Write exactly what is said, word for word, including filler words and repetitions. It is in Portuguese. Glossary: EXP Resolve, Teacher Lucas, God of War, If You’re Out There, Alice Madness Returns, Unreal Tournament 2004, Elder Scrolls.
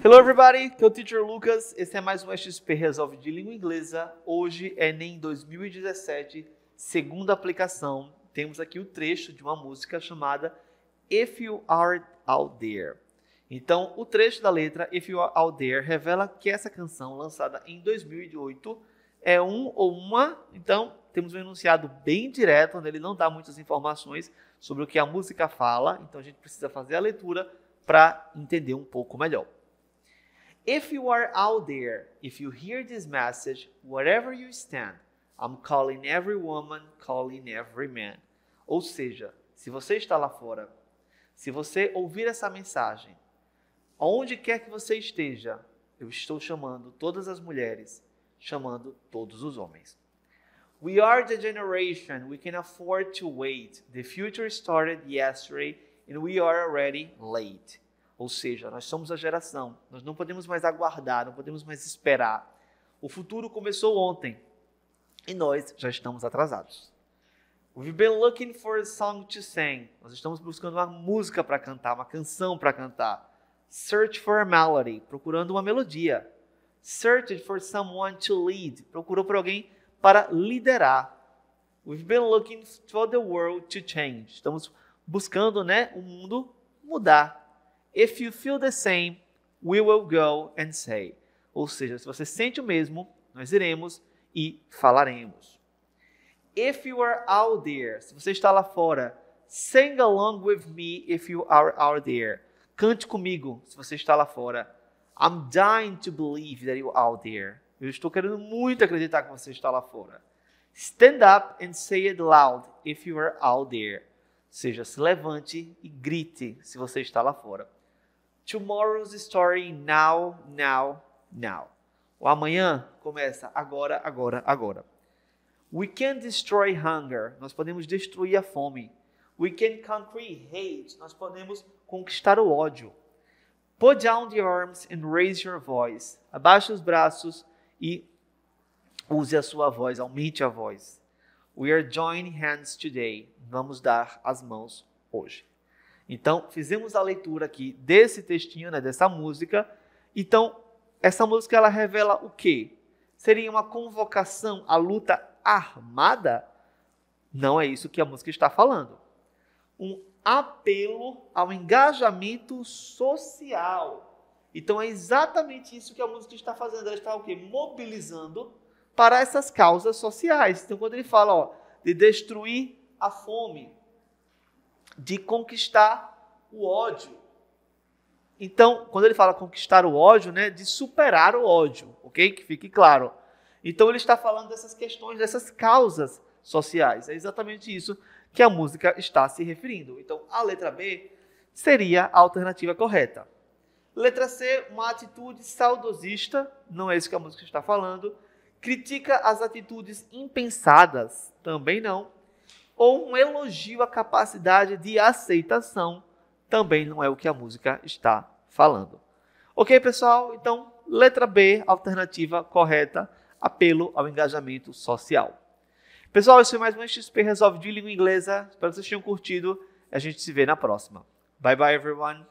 Hello everybody, que é o Teacher Lucas, esse é mais um E X P Resolve de Língua Inglesa. Hoje é NEM dois mil e dezessete, segunda aplicação. Temos aqui o trecho de uma música chamada If You Are Out There. Então, o trecho da letra If You Are Out There revela que essa canção, lançada em dois mil e oito, é um ou uma. Então, temos um enunciado bem direto, onde ele não dá muitas informações sobre o que a música fala. Então, a gente precisa fazer a leitura para entender um pouco melhor. If you are out there, if you hear this message, wherever you stand, I'm calling every woman, calling every man. Ou seja, se você está lá fora, se você ouvir essa mensagem, aonde quer que você esteja, eu estou chamando todas as mulheres, chamando todos os homens. We are the generation we can afford to wait. The future started yesterday and we are already late. Ou seja, nós somos a geração, nós não podemos mais aguardar, não podemos mais esperar. O futuro começou ontem e nós já estamos atrasados. We've been looking for a song to sing. Nós estamos buscando uma música para cantar, uma canção para cantar. Search for a melody, procurando uma melodia. Searched for someone to lead, procurou por alguém para liderar. We've been looking for the world to change. Estamos buscando, né, o mundo mudar. If you feel the same, we will go and say. Ou seja, se você sente o mesmo, nós iremos e falaremos. If you are out there, se você está lá fora, sing along with me if you are out there. Cante comigo, se você está lá fora. I'm dying to believe that you are out there. Eu estou querendo muito acreditar que você está lá fora. Stand up and say it loud if you are out there. Ou seja, se levante e grite se você está lá fora. Tomorrow's story, now, now, now. O amanhã começa agora, agora, agora. We can destroy hunger. Nós podemos destruir a fome. We can conquer hate. Nós podemos conquistar o ódio. Put down the arms and raise your voice. Abaixe os braços e use a sua voz, aumente a voz. We are joining hands today. Vamos dar as mãos hoje. Então, fizemos a leitura aqui desse textinho, né, dessa música. Então, essa música, ela revela o quê? Seria uma convocação à luta armada? Não é isso que a música está falando. Um apelo ao engajamento social. Então, é exatamente isso que a música está fazendo. Ela está o quê? Mobilizando para essas causas sociais. Então, quando ele fala, ó, de destruir a fome, de conquistar o ódio. Então, quando ele fala conquistar o ódio, né, de superar o ódio, ok? Que fique claro. Então, ele está falando dessas questões, dessas causas sociais. É exatamente isso que a música está se referindo. Então, a letra B seria a alternativa correta. Letra C, uma atitude saudosista. Não é isso que a música está falando. Critica as atitudes impensadas, também não. Ou um elogio à capacidade de aceitação, também não é o que a música está falando. Ok, pessoal? Então, letra B, alternativa correta, apelo ao engajamento social. Pessoal, esse foi mais um E X P Resolve de Língua Inglesa. Espero que vocês tenham curtido. A gente se vê na próxima. Bye, bye, everyone.